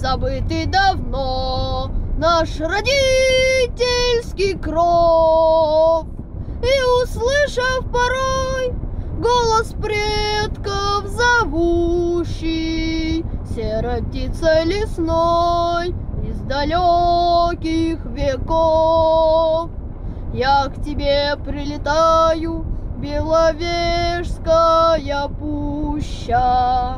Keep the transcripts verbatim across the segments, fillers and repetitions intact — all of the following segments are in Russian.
забытый давно наш родительский кров. И, услышав порой голос предков зовущий, серой птицей лесной из далеких веков, я к тебе прилетаю, Беловежская пуща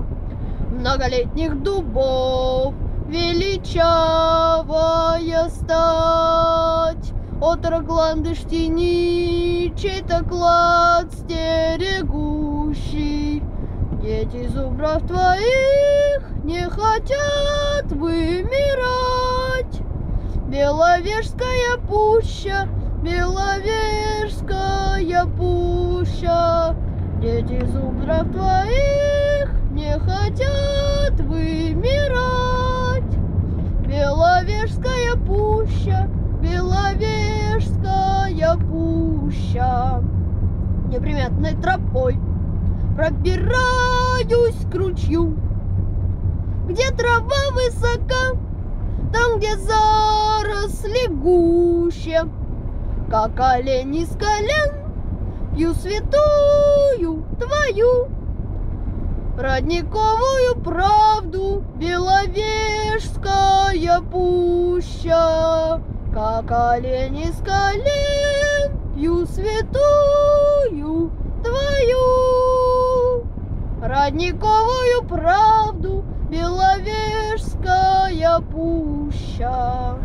многолетних дубов, величавая стать. Отрок ландыш тени, чей-то клад стерегущий. Дети зубров твоих не хотят вымирать. Беловежская пуща, Беловежская пуща, дети зубров твоих не хотят вымирать. Беловежская пуща, Беловежская пуща, неприметной тропой пробираюсь к ручью, где трава высока, там, где заросли гуще. Как олень из колен пью святую твою родниковую правду, Беловежская пуща. Как олень из колен пью святую твою родниковую правду, Беловежская пуща.